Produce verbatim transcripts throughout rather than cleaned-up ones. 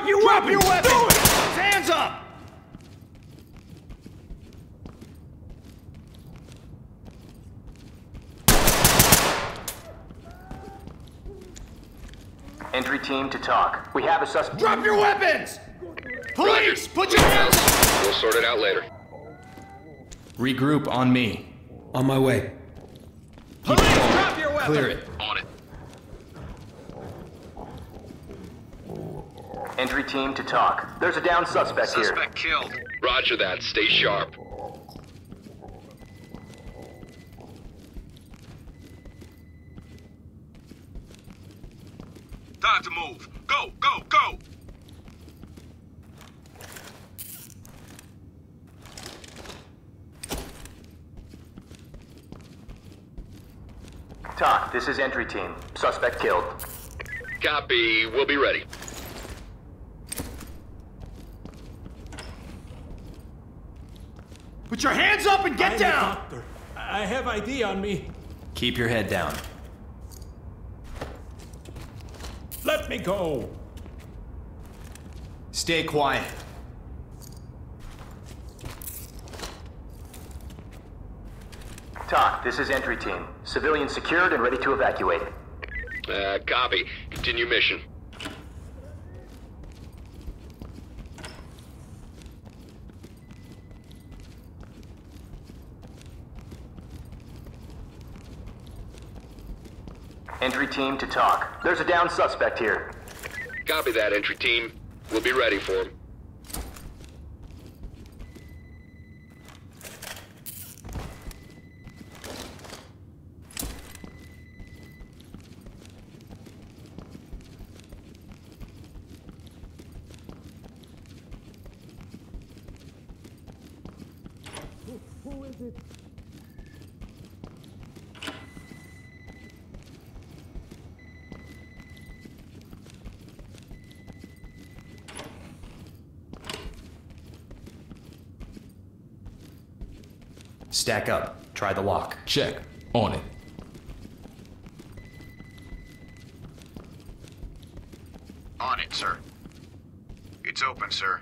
Drop your Drop weapon! Your weapon! Do it! Hands up! Entry team to talk. We have a suspect. Drop your weapons! Police! Put your hands up! We'll sort it out later. Regroup on me. On my way. Police, drop your weapon! Clear it. On it. Entry team to talk. There's a downed suspect here. Suspect killed. Roger that. Stay sharp. Time to move. Go, go, go! Talk, this is entry team. Suspect killed. Copy. We'll be ready. Put your hands up and get down! Doctor. I have I D on me. Keep your head down. Let me go! Stay quiet. Talk, this is entry team. Civilians secured and ready to evacuate. Uh, copy. Continue mission. Entry team to talk. There's a downed suspect here. Copy that, entry team. We'll be ready for him. Who, who is it? Stack up. Try the lock. Check. On it. On it, sir. It's open, sir.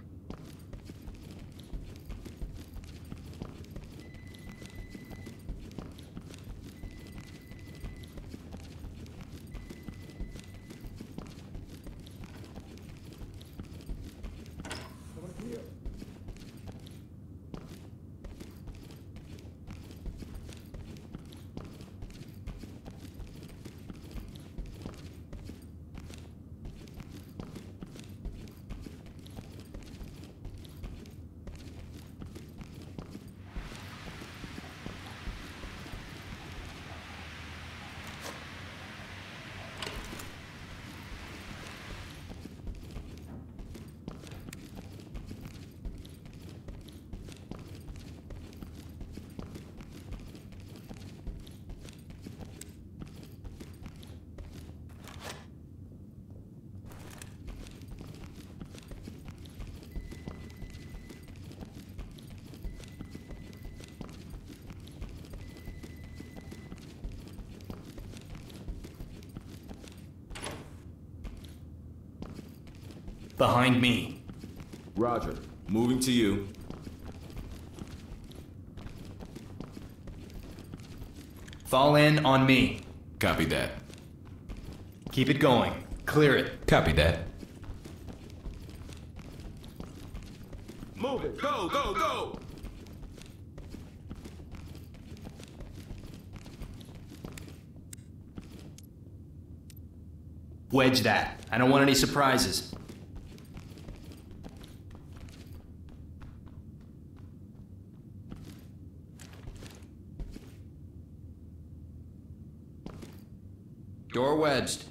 Behind me. Roger. Moving to you. Fall in on me. Copy that. Keep it going. Clear it. Copy that. Move it. Go, go, go! Wedge that. I don't want any surprises. Door wedged.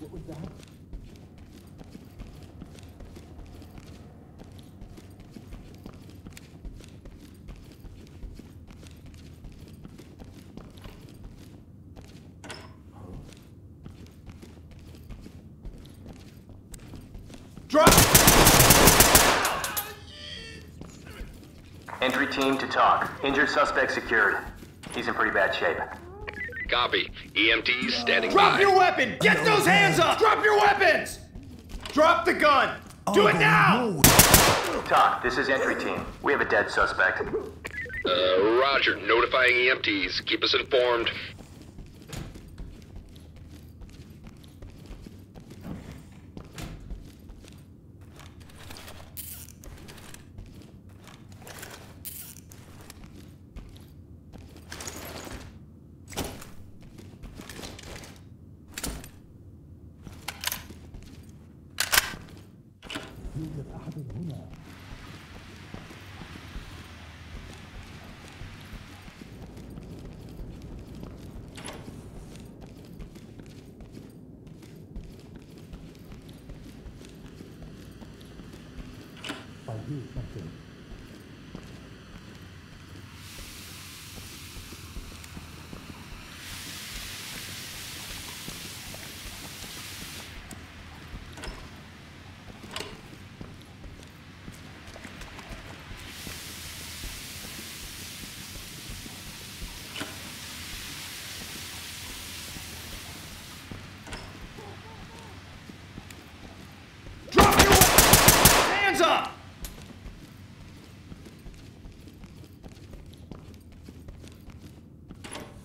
What was that? Drop! Entry team to talk. Injured suspect secured. He's in pretty bad shape. Copy. E M Ts standing Drop by. Drop your weapon! Get those hands up! Drop your weapons! Drop the gun! Oh, do it now! No. Talk, this is entry team. We have a dead suspect. Uh, roger. Notifying E M Ts. Keep us informed.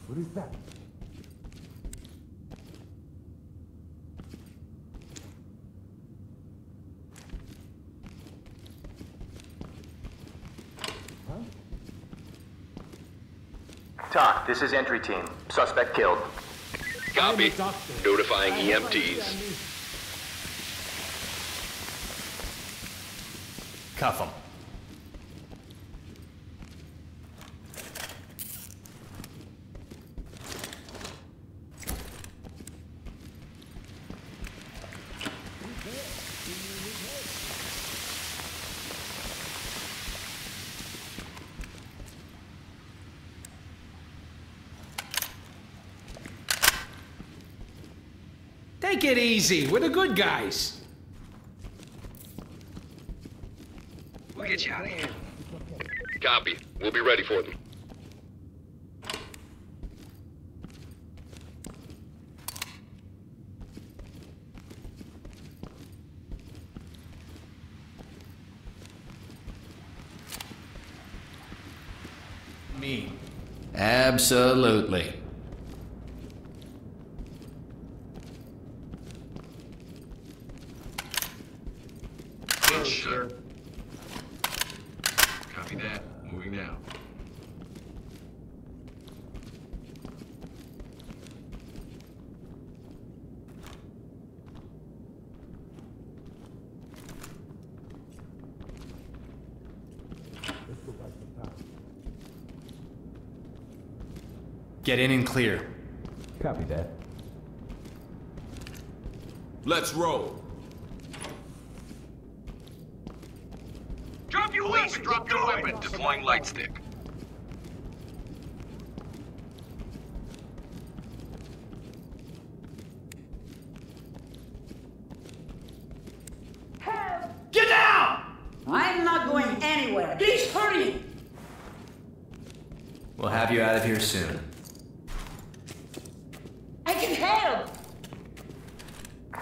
What is that? Huh? Talk, this is entry team. Suspect killed. Copy. Notifying E M Ts. Cuff them. Take it easy. We're the good guys. We'll get you out of here. Copy. We'll be ready for them. Me. Absolutely. Get in and clear. Copy that. Let's roll. Drop your weapon! Drop your weapon! Deploying light stick. Get down! I'm not going anywhere. Please hurry! We'll have you out of here soon.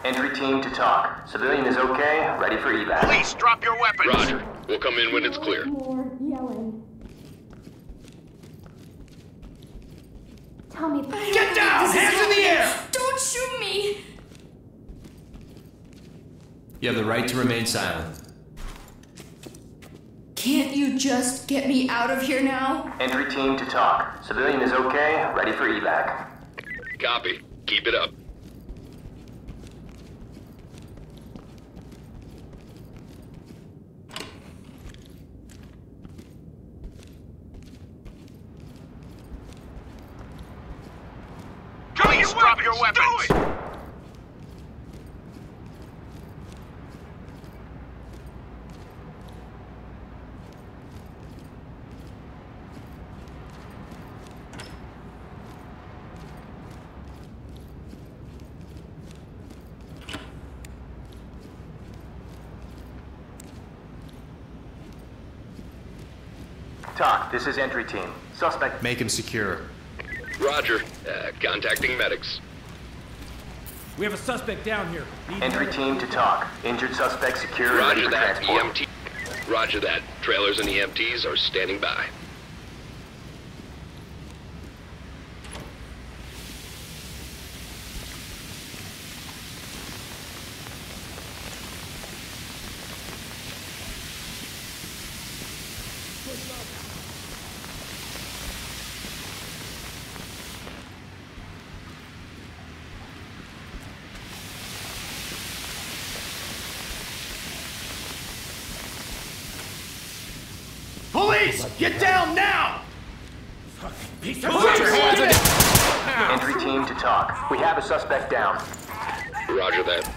Entry team to talk. Civilian is okay, ready for evac. Please drop your weapons! Roger. We'll come in when it's clear. Tell me, please. Get down! Hands in the air! Don't shoot me! You have the right to remain silent. Can't you just get me out of here now? Entry team to talk. Civilian is okay, ready for evac. Copy. Keep it up. Drop your weapons! Do it! Talk, this is entry team. Suspect. Make him secure. Roger. Uh, contacting medics. We have a suspect down here. Need entry team to talk. Injured suspect secure. Roger that, E M T. Roger that. Trailers and E M Ts are standing by. Police! Get down now! Fucking piece of shit! Entry team to talk. We have a suspect down. Roger that.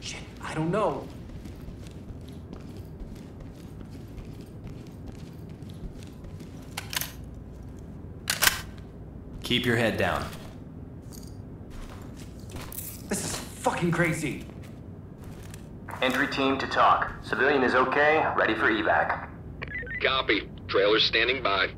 Shit, I don't know. Keep your head down. This is fucking crazy. Entry team to talk. Civilian is okay, ready for evac. Copy. Trailer standing by.